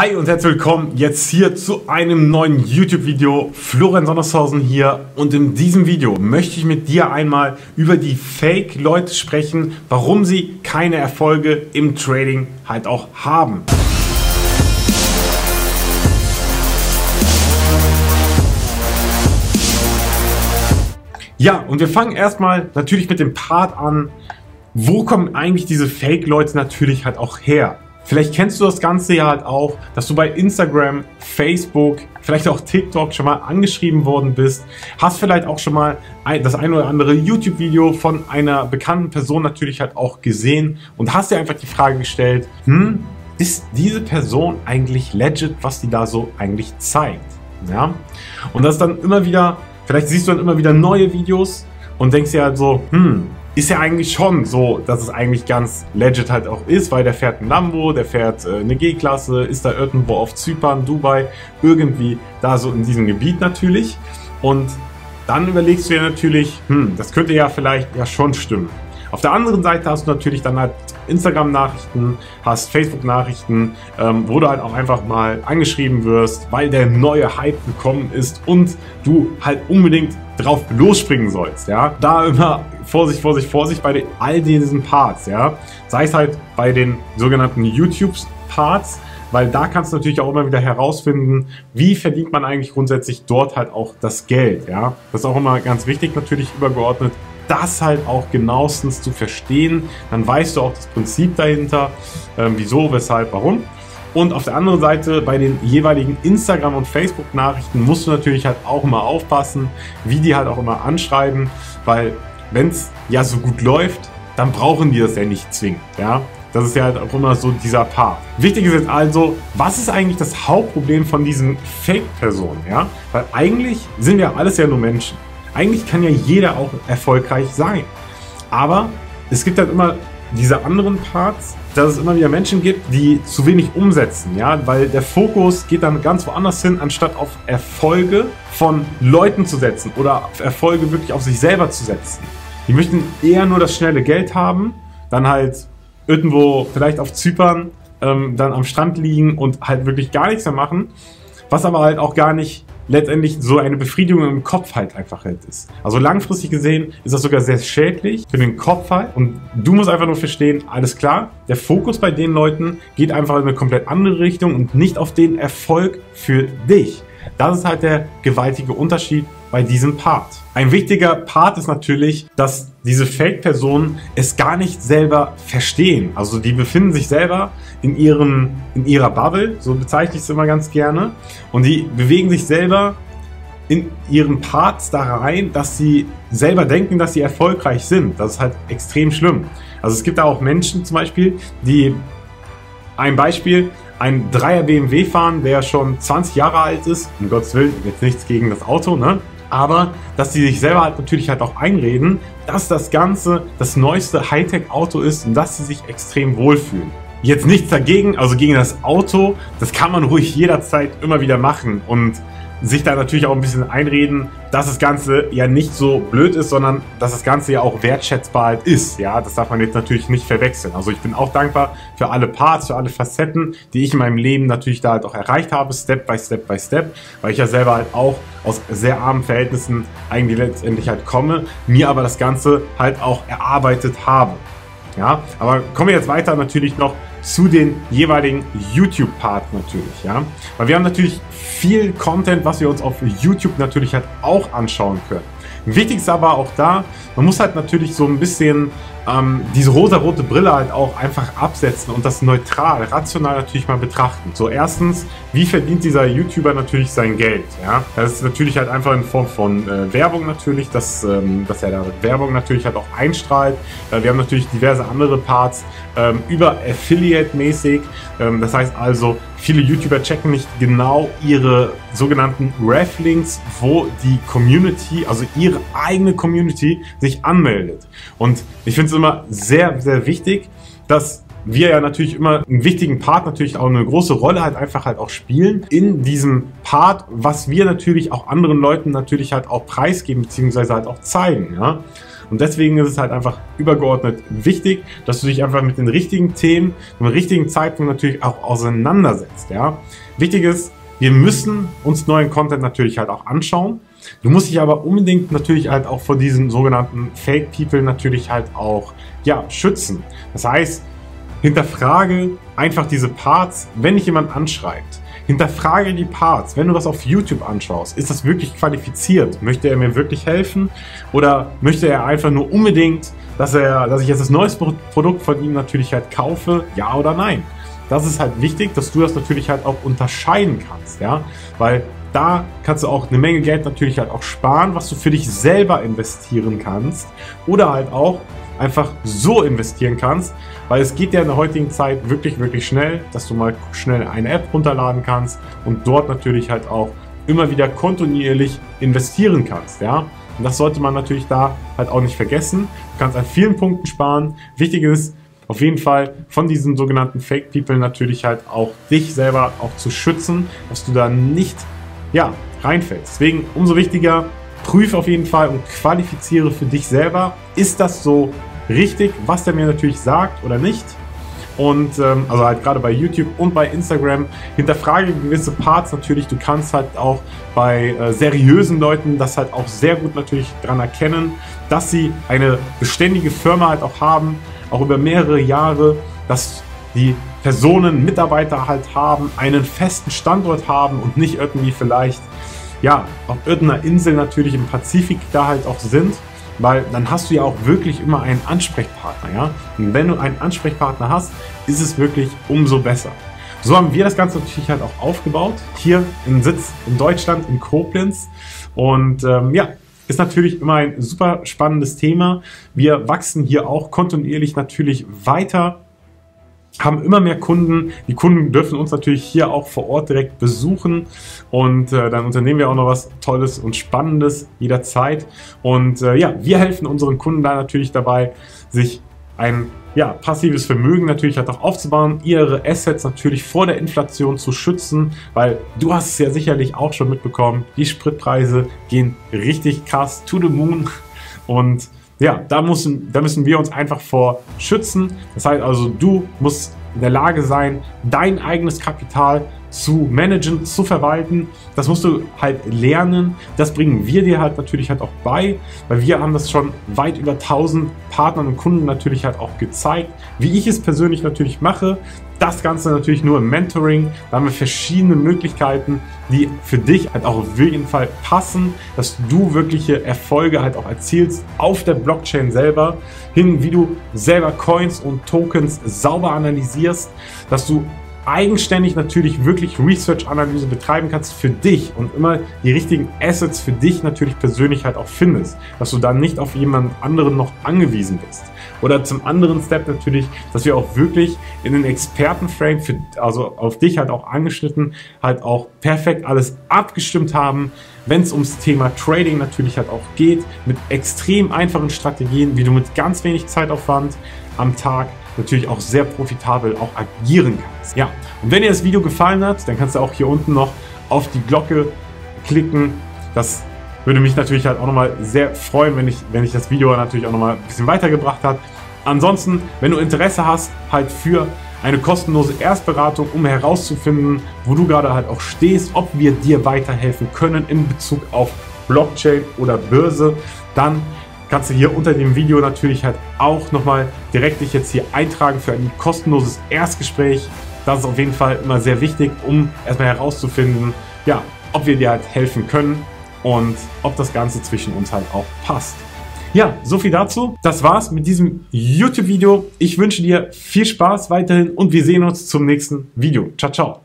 Hi und herzlich willkommen jetzt hier zu einem neuen YouTube-Video. Florian Sondershausen hier und in diesem Video möchte ich mit dir einmal über die Fake-Leute sprechen, warum sie keine Erfolge im Trading halt auch haben. Ja, und wir fangen erstmal natürlich mit dem Part an, wo kommen eigentlich diese Fake-Leute natürlich halt auch her? Vielleicht kennst du das Ganze ja halt auch, dass du bei Instagram, Facebook, vielleicht auch TikTok schon mal angeschrieben worden bist. Hast vielleicht auch schon mal das ein oder andere YouTube-Video von einer bekannten Person natürlich halt auch gesehen und hast dir einfach die Frage gestellt, ist diese Person eigentlich legit, was die da so eigentlich zeigt? Ja? Und das dann immer wieder, vielleicht siehst du dann immer wieder neue Videos und denkst dir halt so, ist ja eigentlich schon so, dass es eigentlich ganz legit halt auch ist, weil der fährt ein Lambo, der fährt eine G-Klasse, ist da irgendwo auf Zypern, Dubai, irgendwie da so in diesem Gebiet natürlich. Und dann überlegst du dir natürlich, das könnte ja vielleicht ja schon stimmen. Auf der anderen Seite hast du natürlich dann halt Instagram-Nachrichten, hast Facebook-Nachrichten, wo du halt auch einfach mal angeschrieben wirst, weil der neue Hype gekommen ist und du halt unbedingt drauf losspringen sollst. Ja? Da immer Vorsicht, Vorsicht, Vorsicht bei all diesen Parts, ja. Sei es halt bei den sogenannten YouTube-Parts, weil da kannst du natürlich auch immer wieder herausfinden, wie verdient man eigentlich grundsätzlich dort halt auch das Geld, ja. Das ist auch immer ganz wichtig natürlich übergeordnet, das halt auch genauestens zu verstehen. Dann weißt du auch das Prinzip dahinter, wieso, weshalb, warum. Und auf der anderen Seite bei den jeweiligen Instagram- und Facebook-Nachrichten musst du natürlich halt auch immer aufpassen, wie die halt auch immer anschreiben, weil wenn es ja so gut läuft, dann brauchen die das ja nicht zwingend. Ja? Das ist ja halt auch immer so dieser Part. Wichtig ist jetzt also, was ist eigentlich das Hauptproblem von diesen Fake-Personen? Ja? Weil eigentlich sind ja alles ja nur Menschen. Eigentlich kann ja jeder auch erfolgreich sein. Aber es gibt halt immer diese anderen Parts, dass es immer wieder Menschen gibt, die zu wenig umsetzen, ja, weil der Fokus geht dann ganz woanders hin, anstatt auf Erfolge von Leuten zu setzen oder auf Erfolge wirklich auf sich selber zu setzen. Die möchten eher nur das schnelle Geld haben, dann halt irgendwo vielleicht auf Zypern, dann am Strand liegen und halt wirklich gar nichts mehr machen, was aber halt auch gar nicht letztendlich so eine Befriedigung im Kopf halt einfach halt ist. Also langfristig gesehen ist das sogar sehr schädlich für den Kopf halt. Und du musst einfach nur verstehen, alles klar, der Fokus bei den Leuten geht einfach in eine komplett andere Richtung und nicht auf den Erfolg für dich. Das ist halt der gewaltige Unterschied bei diesem Part. Ein wichtiger Part ist natürlich, dass diese Fake-Personen es gar nicht selber verstehen. Also die befinden sich selber in ihrer Bubble, so bezeichne ich es immer ganz gerne. Und die bewegen sich selber in ihren Parts da rein, dass sie selber denken, dass sie erfolgreich sind. Das ist halt extrem schlimm. Also es gibt da auch Menschen zum Beispiel, die ein Beispiel, ein 3er BMW fahren, der schon 20 Jahre alt ist, um Gottes Willen, jetzt nichts gegen das Auto, ne? Aber dass die sich selber halt natürlich halt auch einreden, dass das Ganze das neueste Hightech-Auto ist und dass sie sich extrem wohlfühlen. Jetzt nichts dagegen, also gegen das Auto, das kann man ruhig jederzeit immer wieder machen und sich da natürlich auch ein bisschen einreden, dass das Ganze ja nicht so blöd ist, sondern dass das Ganze ja auch wertschätzbar halt ist. Ja, das darf man jetzt natürlich nicht verwechseln. Also ich bin auch dankbar für alle Parts, für alle Facetten, die ich in meinem Leben natürlich da halt auch erreicht habe, Step by Step by Step, weil ich ja selber halt auch aus sehr armen Verhältnissen eigentlich letztendlich halt komme, mir aber das Ganze halt auch erarbeitet habe. Ja, aber kommen wir jetzt weiter natürlich noch zu den jeweiligen YouTube-Part natürlich, ja. Weil wir haben natürlich viel Content, was wir uns auf YouTube natürlich halt auch anschauen können. Wichtig ist aber auch da, man muss halt natürlich so ein bisschen diese rosa-rote Brille halt auch einfach absetzen und das neutral, rational natürlich mal betrachten. So erstens, wie verdient dieser YouTuber natürlich sein Geld? Ja? Das ist natürlich halt einfach in Form von Werbung natürlich, dass er da Werbung natürlich halt auch einstrahlt. Wir haben natürlich diverse andere Parts über Affiliate-mäßig. Das heißt also, viele YouTuber checken nicht genau ihre sogenannten Ref-Links, wo die Community, also ihre eigene Community, sich anmeldet. Und ich finde es immer sehr, sehr wichtig, dass wir ja natürlich immer einen wichtigen Part, natürlich auch eine große Rolle halt einfach halt auch spielen in diesem Part, was wir natürlich auch anderen Leuten natürlich halt auch preisgeben, beziehungsweise halt auch zeigen, ja. Und deswegen ist es halt einfach übergeordnet wichtig, dass du dich einfach mit den richtigen Themen im richtigen Zeitpunkt natürlich auch auseinandersetzt. Ja? Wichtig ist, wir müssen uns neuen Content natürlich halt auch anschauen. Du musst dich aber unbedingt natürlich halt auch vor diesen sogenannten Fake People natürlich halt auch schützen. Das heißt, hinterfrage einfach diese Parts, wenn dich jemand anschreibt. Hinterfrage die Parts, wenn du das auf YouTube anschaust. Ist das wirklich qualifiziert? Möchte er mir wirklich helfen? Oder möchte er einfach nur unbedingt, dass ich jetzt das neueste Produkt von ihm natürlich halt kaufe? Ja oder nein? Das ist halt wichtig, dass du das natürlich halt auch unterscheiden kannst, ja? Weil da kannst du auch eine Menge Geld natürlich halt auch sparen, was du für dich selber investieren kannst oder halt auch einfach so investieren kannst, weil es geht ja in der heutigen Zeit wirklich, wirklich schnell, dass du mal schnell eine App runterladen kannst und dort natürlich halt auch immer wieder kontinuierlich investieren kannst, ja? Und das sollte man natürlich da halt auch nicht vergessen. Du kannst an vielen Punkten sparen. Wichtig ist, auf jeden Fall von diesen sogenannten Fake People natürlich halt auch dich selber auch zu schützen, dass du da nicht reinfällst. Deswegen umso wichtiger, prüf auf jeden Fall und qualifiziere für dich selber, ist das so richtig, was der mir natürlich sagt oder nicht. Und also halt gerade bei YouTube und bei Instagram hinterfrage gewisse Parts natürlich. Du kannst halt auch bei seriösen Leuten das halt auch sehr gut natürlich dran erkennen, dass sie eine beständige Firma halt auch haben, auch über mehrere Jahre, dass die Personen, Mitarbeiter halt haben, einen festen Standort haben und nicht irgendwie vielleicht, auf irgendeiner Insel natürlich im Pazifik da halt auch sind, weil dann hast du ja auch wirklich immer einen Ansprechpartner, ja? Und wenn du einen Ansprechpartner hast, ist es wirklich umso besser. So haben wir das Ganze natürlich halt auch aufgebaut, hier im Sitz in Deutschland, in Koblenz und ist natürlich immer ein super spannendes Thema. Wir wachsen hier auch kontinuierlich natürlich weiter, haben immer mehr Kunden. Die Kunden dürfen uns natürlich hier auch vor Ort direkt besuchen und dann unternehmen wir auch noch was Tolles und Spannendes jederzeit. Und wir helfen unseren Kunden da natürlich dabei, sich ein passives Vermögen natürlich halt auch aufzubauen, ihre Assets natürlich vor der Inflation zu schützen, weil du hast es ja sicherlich auch schon mitbekommen, die Spritpreise gehen richtig krass to the moon und da müssen wir uns einfach vor schützen. Das heißt also, du musst in der Lage sein, dein eigenes Kapital zu managen, zu verwalten. Das musst du halt lernen. Das bringen wir dir halt natürlich halt auch bei, weil wir haben das schon weit über 1000 Partnern und Kunden natürlich halt auch gezeigt, wie ich es persönlich natürlich mache. Das Ganze natürlich nur im Mentoring. Da haben wir verschiedene Möglichkeiten, die für dich halt auch auf jeden Fall passen, dass du wirkliche Erfolge halt auch erzielst auf der Blockchain selber, hin wie du selber Coins und Tokens sauber analysierst, dass du eigenständig natürlich wirklich Research-Analyse betreiben kannst für dich und immer die richtigen Assets für dich natürlich persönlich halt auch findest, dass du dann nicht auf jemand anderen noch angewiesen bist. Oder zum anderen Step natürlich, dass wir auch wirklich in den Expertenframe, also auf dich halt auch angeschnitten, halt auch perfekt alles abgestimmt haben, wenn es ums Thema Trading natürlich halt auch geht, mit extrem einfachen Strategien, wie du mit ganz wenig Zeitaufwand am Tag natürlich auch sehr profitabel auch agieren kannst. Ja, und wenn dir das Video gefallen hat, dann kannst du auch hier unten noch auf die Glocke klicken. Das würde mich natürlich halt auch nochmal sehr freuen, wenn ich das Video natürlich auch nochmal ein bisschen weitergebracht hat. Ansonsten, wenn du Interesse hast, halt für eine kostenlose Erstberatung, um herauszufinden, wo du gerade halt auch stehst, ob wir dir weiterhelfen können in Bezug auf Blockchain oder Börse, dann kannst du hier unter dem Video natürlich halt auch nochmal direkt dich jetzt hier eintragen für ein kostenloses Erstgespräch. Das ist auf jeden Fall immer sehr wichtig, um erstmal herauszufinden, ob wir dir halt helfen können und ob das Ganze zwischen uns halt auch passt. Ja, so viel dazu. Das war's mit diesem YouTube-Video. Ich wünsche dir viel Spaß weiterhin und wir sehen uns zum nächsten Video. Ciao, ciao.